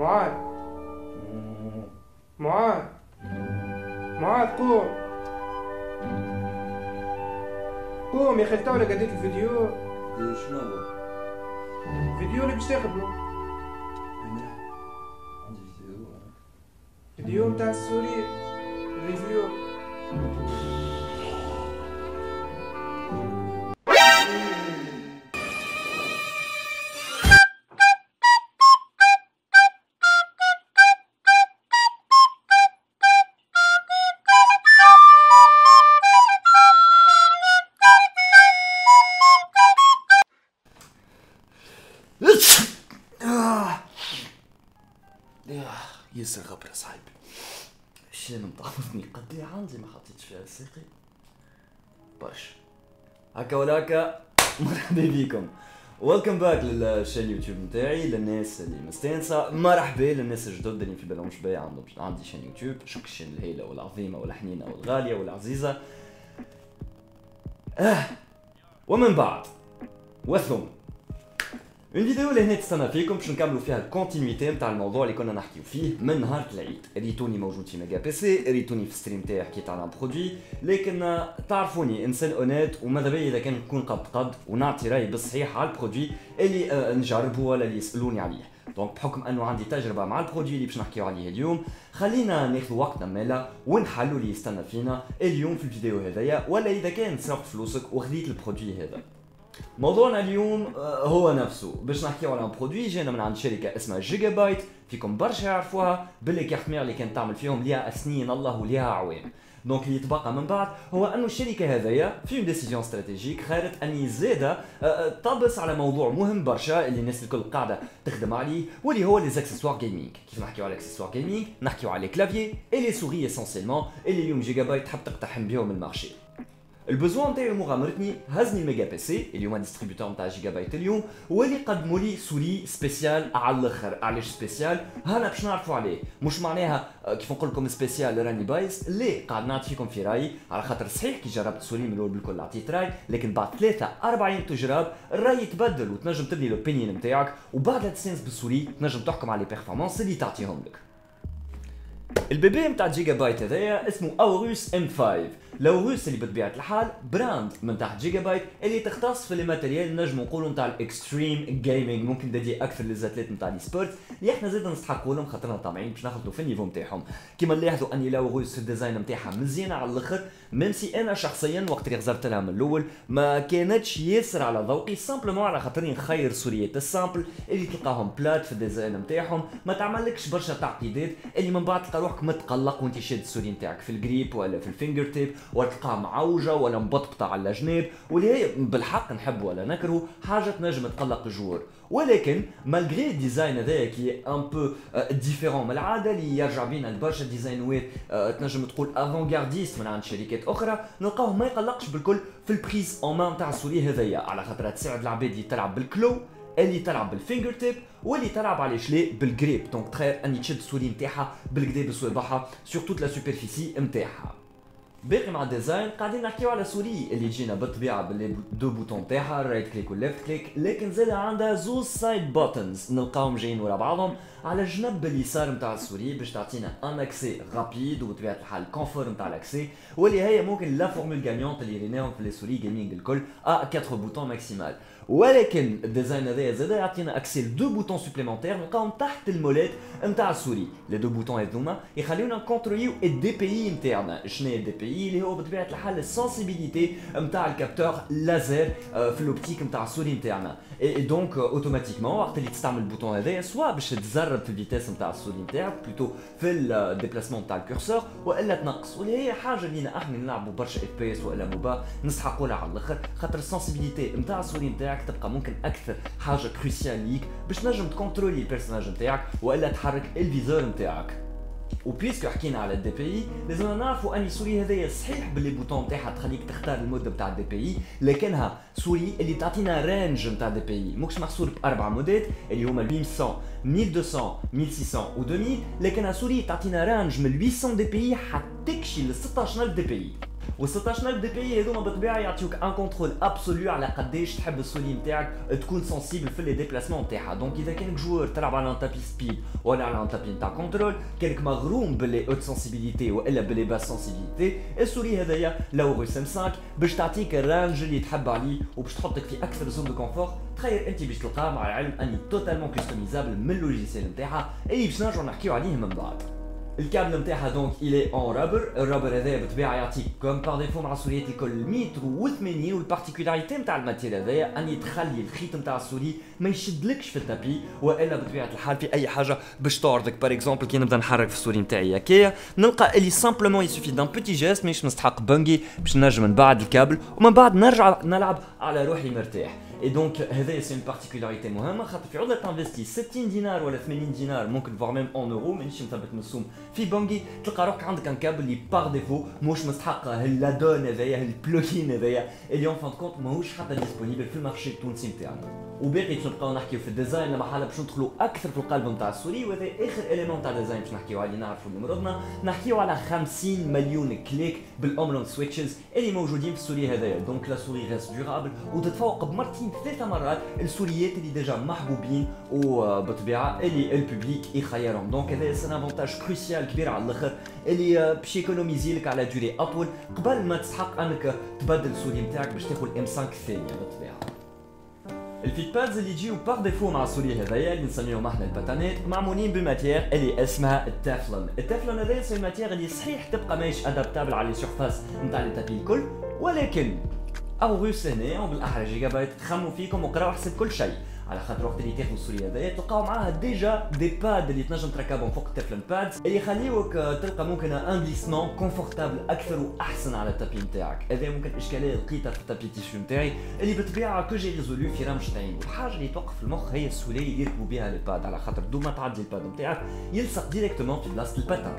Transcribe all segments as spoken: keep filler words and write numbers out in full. Moi. Moi. Moi, cours. cours, mais خلطة ولا قديت الفيديو. فيديو شنو هو؟ فيديو اللي باش تخدمو. مليح. عندي فيديو. فيديو نتاع السوري ريفيو. يا ساقب يا صاحبي شنو مطعمتني قدي عندي ما حطيتش فيها ساقي باش هكا ولا هكا. مرحبا بكم ويلكم باك للشان يوتيوب نتاعي. للناس اللي مستانسه مرحبا، للناش الجدد اللي في بالهمش بيا عندهم عندي شان يوتيوب. شوف الشان الهيله والعظيمه والحنينه والغاليه والعزيزه اه ومن بعد وثم اون فيديو اللي هنا تستنى فيكم باش نكملوا فيها الكونتينيتي نتاع الموضوع اللي كنا نحكيو فيه من نهار العيد. ريتوني موجود في ميجا بي سي، ريتوني في الستريم تاعي حكيت على ان برودوي، لكن تعرفوني انسان اونيت وماذا بيا اذا كان نكون قد قد ونعطي رايي بالصحيح على البرودوي اللي نجربه ولا اللي يسالوني عليه. دونك بحكم انه عندي تجربه مع البرودوي اللي باش نحكيو عليه اليوم، خلينا ناخذ وقتنا مالا ونحلوا اللي يستنى فينا اليوم في الفيديو هذايا، ولا اذا كان سرقت فلوسك وخذيت البرودوي هذا. موضوعنا اليوم هو نفسه، باش نحكيو على برودوي جانا من عند شركه اسمها جيجابايت. فيكم برشا يعرفوها باللي كحمير اللي كانت تعمل فيهم ليها سنين الله وليها عوام. دونك اللي تبقى من بعد هو انه الشركه هذايا في اون ديسيزيون استراتيجيك خارت اني زاده طبس على موضوع مهم برشا اللي الناس الكل قاعده تخدم عليه، واللي هو لي زاكسيسوار جيمنج. كيف نحكيو على اكسيسوار جيمنج نحكيو على كلافيي اي لي سوري اسونسيلمون اللي اليوم جيجابايت تحب تقتحم بهم المارشي. البزوان نتاعي مغامرتني هزني ميجا بي سي اللي هما ديستريبيوتور نتاع جيجا بايت اليوم، واللي قدموا لي سولي سبيسيال على الاخر. علاش سبيسيال؟ هنا باش نعرفوا عليه، مش معناها كيف نقول لكم سبيسيال راني بايس، لا قاعد نعطيكم في رايي، على خاطر صحيح كي جربت سولي من الاول بالكل عطيت راي، لكن بعد ثلاثة أربعين تجراب الراي يتبدل وتنجم تبني لوبينيون نتاعك، وبعد السينس بالسولي تنجم تحكم على لي بيرفورمانس اللي تعطيهم لك. البيبي نتاع جيجا بايت هذايا اسمه اوريوس ام خمسة. الاوريوس اللي بطبيعه الحال براند من تحت جيجا بايت اللي تختص في الماتيريال نجم نقولوا نتاع الاكستريم جيمنج، ممكن دادي اكثر للزاتليت نتاع لي سبورت اللي احنا زاد نستحقوا لهم خاطرنا طامعين باش ناخذوا في النيفو نتاعهم. كيما نلاحظوا ان الاوريوس في الديزاين نتاعها مزيانه على الاخر، ميم سي انا شخصيا وقت اللي غزرت لها من الاول ما كانتش ياسر على ذوقي، سامبلومون على خاطرني نخير سوريات السامبل اللي تلقاهم بلات في الديزاين نتاعهم، ما تعملكش برشا تعقيدات اللي من بعد تلقى روحك متقلق وانت شاد السوري نتاعك في الجريب ولا في الفينجر تيب، وتلقاه معوجه ولا مبطبطه على الجناب، واللي هي بالحق نحب ولا نكره حاجه تنجم تقلق الجوار. ولكن مالغري الديزاين هذايا كي ان بو ديفيرون من العاده اللي يرجع بينا لبرشا ديزاينوات تنجم تقول افونغارديست من عند شركات اخرى، نلقاوه ما يقلقش بالكل في البريز اون مان تاع السوري هذايا، على خاطر تساعد العباد اللي تلعب بالكلو، اللي تلعب بالفينجر تيب، واللي تلعب على الشلي بالجريب. دونك تخيل اني تشد السولي نتاعها بالكدا بصوابعها سور توت لا سوبرفيسي نتاعها. باقي مع الديزاين قاعدين نحكيو على سوري اللي تجينا بالطبيعه باللي دو بوتون تاعها الرايت كليك والليفت كليك، لكن زاد عندها زوز سايد بوتنز نلقاهم جايين ورا بعضهم على الجنب اليسار نتاع السوري باش تعطينا ان اكسي رابيد وبطبيعه الحال كونفور نتاع الاكسي، واللي هي ممكن لا فورمول غانيونت اللي ريناهم في لي سوري جيمنج الكل ا أربعة بوتون ماكسيمال. ولكن الديزاين هذايا زاد يعطينا اكسي لدو بوتون سوبليمونتير نلقاهم تحت المولات نتاع السوري. لي دو بوتون هذوما يخليونا نكونتروليو الدي بي اي نتاعنا. شنو هي الدي بي اي؟ اللي هو بطبيعه الحال السونسيبيليتي نتاع الكابتور لازر في الاوبتيك نتاع السوري نتاعنا. اي دونك اوتوماتيكمون وقت اللي تستعمل البوتون هذايا سوا باش تزرب في الفيتاس نتاع السوري نتاعك بلوتو في الديبلاسمون نتاع الكورسور، والا تنقص، واللي هي حاجه لينا احنا نلعبوا برشا اف بي اس والا موبا نسحقوا لها على الاخر، خاطر السونسيبيليتي نتاع السوري نتاعك تبقى ممكن اكثر حاجه كروسيال ليك باش نجم تكونترولي البيرسوناج نتاعك والا تحرك الفيزور نتاعك. وبيسكو حكينا على الدي بي اي لازمنا نعرفوا ان سوري هذايا صحيح باللي بوتون نتاعها تخليك تختار المده نتاع الدي بي اي، لكنها سوري اللي تعطينا رينج نتاع الدي بي اي، ماكش محصور باربع مودات اللي هما ألف ومئتين ألف ومئتين ألف وستمئة و ألفين، لكنها سوري تعطينا رينج من ثمانمئة دي بي اي حتى تكشي ل ستة عشر ألف دي بي اي. وستة عشر ألف دي بي اي هذوما بالطبيعه يعطيوك ان كونترول ابسولو على قداش تحب السولي نتاعك تكون سنسيبل في لي ديبلاسمون نتاعها. دونك اذا كانك جوور تلعب على تابي سبيد ولا على تابي نتاع كونترول، كانك مغروم باللي اوت سنسيبيليتي والا باللي باس سنسيبيليتي، السولي هذايا الاورس ام خمسة باش تعطيك الرانج اللي تحب عليه وباش تحطك في اكثر زون دو كونفور. تخيل انت باش تلقاها، مع العلم اني توتالمون كستميزابل من اللوجيسيال نتاعها اللي باش نرجعو نحكيو عليه من بعد. الكابل نتاعها دونك إلي أون رابر، الرابر هذايا بالطبيعة يعطيك كوم باغ ديفو مع سوليات الكل متر وثمانين، والبارتيكولاريتي نتاع الماتير هذايا أني تخلي الخيط نتاع السولي ما يشدلكش في التابي وإلا بطبيعة الحال في أي حاجة باش تعرضك. باغ إكزومبل كي نبدا نحرك في السولي نتاعي هكايا نلقى إلي سامبلومون يسوفي دان بوتي جيست ماهيش نستحق بونجي باش نجم من بعد الكابل ومن بعد نرجع نلعب على روحي مرتاح. اي دونك هذايا سي اون بارتيكولاريتي مهمه، خاطر في عوض تانفيستي ستين دينار ولا ثمانين دينار ممكن فوار ميم اون اورو، مانيش مثبت مسوم في بونجي، تلقى روحك عندك ان كابل اللي باغ ديفو ماهوش مستحق هالادون هذايا هالبلوكين هذايا اللي اون فان كونت ماهوش حتى ديسبونيبل في المارشي التونسي نتاعنا. وباقي باش نبقاو نحكيو في الديزاين لما حاله باش ندخلو اكثر في القلب نتاع السوري، وهذا اخر اليمون نتاع الديزاين باش نحكيو عليه نعرفو اللي مرضنا. نحكيو على خمسين مليون كليك بالاوملون سويتشز اللي موجودين في السوري هذايا، دونك لا سوري غاس ديورابل وتتفوق بمرتين ثلاثه مرات السوريات اللي ديجا محبوبين وبالطبيعه اللي البوبليك يخيرهم. دونك هذا سي افونتاج كروسيال كبير على الاخر اللي باش يكونوميزي لك على دوري اطول قبل ما تسحق انك تبدل السوري نتاعك باش تاخذ الام خمسة الثانيه. بالطبيعه الفيتبادز اللي يجيو باغ ديفو مع السولي هذايا اللي نسميوهم احنا الباتانات معمولين بماتيير اللي اسمها التافلون. التافلون هذايا سي ماتيير اللي صحيح تبقى ماهيش ادابتابل على لي سيرفاس نتاع لي تابي الكل، ولكن أوروس هنا وبالاحرى جيجابايت خموا فيكم وقراو حسب كل شيء، على خاطر وقت اللي تاخذوا السوري هذايا تلقاو معاها ديجا دي باد اللي تنجم تركبهم فوق التافلون بادز اللي يخليوك تلقى ممكن ان جليسمون كونفورتابل اكثر واحسن على التابي نتاعك. هذا ممكن اشكاليه لقيتها في التابي تيشو نتاعي اللي بالطبيعه كو جي ريزوليو في رامشتاين، والحاجه اللي توقف في المخ هي السوليه اللي يركبوا بها الباد، على خاطر دوما تعدي الباد نتاعك يلصق ديريكتومون في بلاصه الباتان.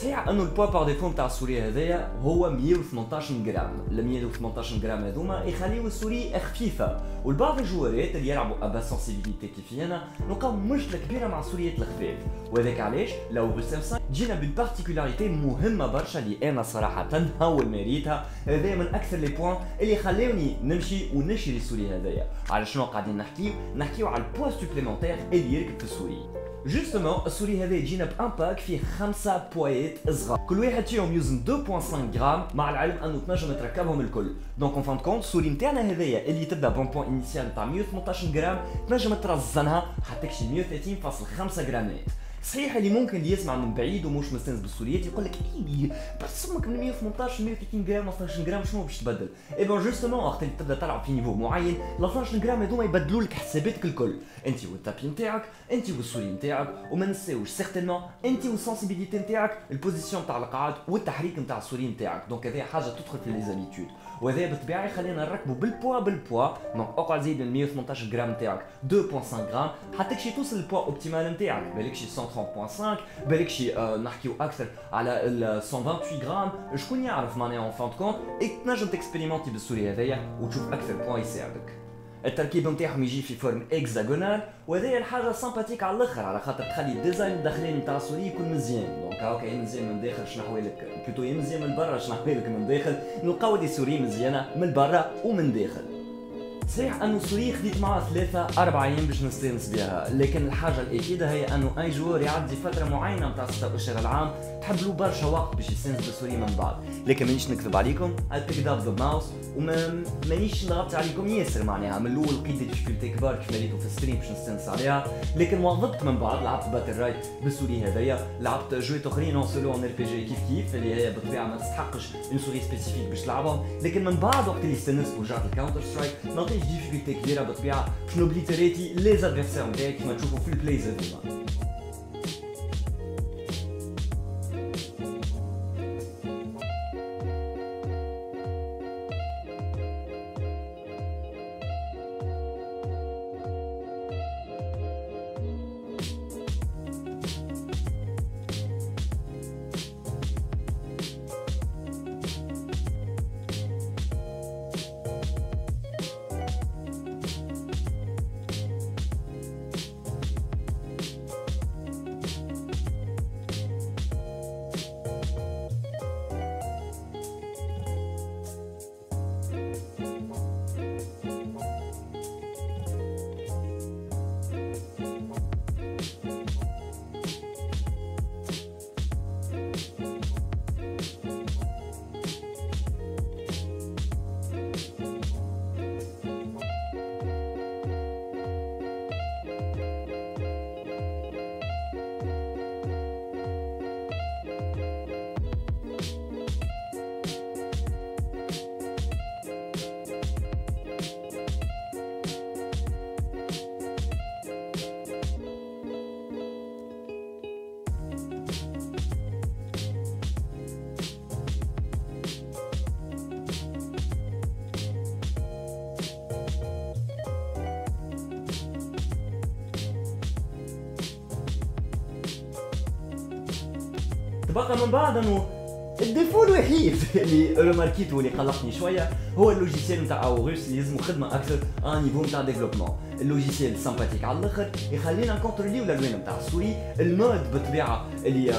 صحيح انه البوا باغ ديفو نتاع السوري هذايا هو مية وثمنطاش غرام، ال مية وثمنطاش غرام هذوما يخليو السوري خفيفه، والبعض الجوارات اللي يلعبوا ابا سنسيبيليتي كيفي انا نلقاو مشكله كبيره مع السوريات الخفاف، وهذاك علاش لأورس ام خمسة جينا بالبارتيكولاريتي مهمه برشا اللي انا صراحه نهول ماريتها. هذايا من اكثر لي بوان اللي خلوني نمشي ونشري السوري هذايا. على شنو قاعدين نحكيو؟ نحكيو على البوا سوبليمونتير اللي يركب في السوري. جوستومون السوري هذا يجينا بان باك فيه خمسه بوايات صغار، كل واحد فيهم يوزن اثنين فاصلة خمسة غرام، مع العلم انه تنجم تركبهم الكل. دونك اون فان كونت السوري نتاعنا هذايا اللي تبدا بون بون انيسيال نتاع مية وثمنطاش غرام تنجم ترزنها حتى كشي مية وثلاثين فاصلة خمسة غرامات. صحيح اللي ممكن اللي يسمع من بعيد ومش مستانس بالسوريات يقول لك اي بس سمك من مية وثمنطاش مية وثلاثين غرام اثناش غرام شنو باش تبدل؟ اي بون جوستومون وقت اللي تبدا تلعب في نيفو معين ال اثناش غرام هذوما يبدلوا لك حساباتك الكل، انت والتابي نتاعك، انت والسوري نتاعك، وما نساوش سيغتينمون انت والسونسيبيليتي نتاعك، البوزيسيون نتاع القعاد والتحريك نتاع السوري نتاعك. دونك هذه حاجه تدخل في لي زابيتود، وهذا بالطبيعه خلينا نركبوا بالبوا بالبوا. دونك اقعد زيد من مية وثمنطاش غرام نتاعك اثنين فاصلة خمسة غرام حتى كي توصل للبوا اوبتيمال نتاعك، بالك شي مية وثلاثين فاصلة خمسة بالك شي آه نحكيو اكثر على ال مية وثمانية وعشرين غرام. شكون يعرف معناها اون فان دو كونت تنجم تكسبيريمونتي بالسوري هذايا وتشوف اكثر بوان يساعدك. التركيب نتاعهم يجي في فورم اكزاغونال، وهذايا الحاجه سامباتيك على الاخر، على خاطر تخلي الديزاين الداخلي نتاع السوري يكون مزيان. دونك هاكا يا مزيان من داخل شنو حوالك، بلوتو يا مزيان من برا شنو حوالك، من داخل نلقاو دي سوري مزيانه من برا ومن داخل. صحيح انه سوري خديت معاه ثلاثة أربعة أيام باش نستانس بها، لكن الحاجة الأكيدة هي انه أي جوار يعدي فترة معينة نتاع ستة أشهر العام تحبلو برشا وقت باش يستانس بالسوري من بعض، لكن مانيش نكذب عليكم، أتبيك داب ذا ماوس وما مانيش نغبت عليكم ياسر معناها، من الأول لقيت ديفيكولتي كبار كيف مريتو في الستريم باش نستانس عليها، لكن وظبت من بعد لعبت باتل رايت بالسوري هذايا، لعبت جوات أخرين أون سولو أون ار بي جي كيف كيف اللي هي بالطبيعة ما تستحقش أون سوري سبيسيفيك باش تلعبهم، لكن من بعد وقت اللي استانست ورجعت الكاونتر سترايك مش ديفيكولتي كبيرة بالطبيعة باش نوبليتيريتي لي زادفيرسير نتاعي كيما تشوفوا في البلايز هذوما. باقا من بعض انه الديفو الوحيد اللي رماركيتو اللي قلقني شويه هو اللوجيسيال نتاع اورس اللي يلزمو خدمه اكثر ان نيفو نتاع ديفلوبمون. اللوجيسيال سامباتيك على الاخر يخلينا نكونتروليو الالوان نتاع السوري، المود بالطبيعه اللي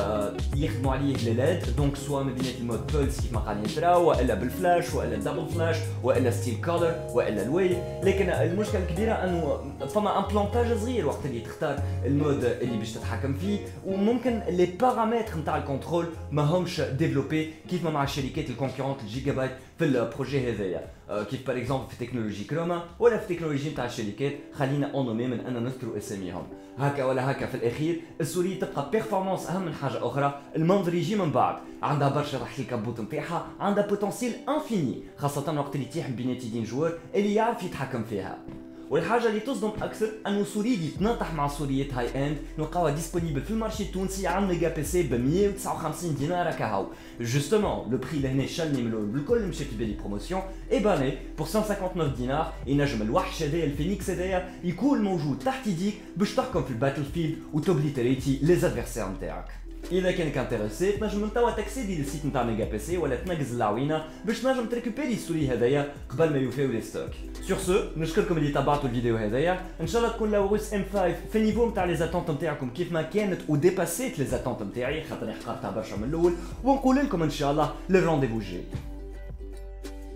يخدموا عليه الليلات دونك سوا مدينه المود بولس كيف ما قاعدين نتراو والا بالفلاش والا دبل فلاش والا ستيل كولر والا الويل. لكن المشكله الكبيره انه فما ان بلونتاج صغير وقت اللي تختار المود اللي باش تتحكم فيه، وممكن لي بارامتر نتاع الكنترول ماهمش ديفلوب كيفما مع الشركات الكونكورونت الجيجابايت في البروجي هذايا، كيف باغ اكزومبل في تكنولوجي كروما ولا في تكنولوجي نتاع الشركات خلينا اونومي من اننا نذكروا اساميهم. هكا ولا هكا في الاخير السوري تبقى بيرفورمانس اهم من حاجه اخرى، المنظر يجي من بعد، عندها برشا تحت الكبوت نتاعها، عندها بوتونسيال انفيني خاصه وقت اللي تيح بين يدين جوار اللي يعرف يتحكم فيها. والحاجه اللي تصدم اكثر انه سوريدي تناطح مع سوريات هاي اند نلقاوها ديسبونيبل في المارشي التونسي عن ميغا بي سي ب مية وتسعة وخمسين دينار كهو جوستومون لو بري لهنا شالني من الكل مشى في بالي بروموسيون اي باني بور مية وتسعة وخمسين دينار. ينجم الوحش هذايا الفينيكس هذايا يكون موجود تحت يديك باش تحكم في الباتل فيلد وتوبليتريتي لي زادفيرسير نتاعك. اذا كانك انتريسي تنجم من توا تاكسيدي للسيت نتاع ميغا بي سي ولا تنقز العوينه باش تنجم تريكوبيري السوري هذايا قبل ما يوفيو لي ستوك. سور سو نشكركم اللي تابعتوا الفيديو هذايا، ان شاء الله تكون الاوروس ام خمسة في النيفو نتاع لي زاتونت نتاعكم كيف ما كانت وديباسيت لي زاتونت نتاعي خاطر حققتها برشا من الاول، ونقول لكم ان شاء الله للرونديفو الجاي.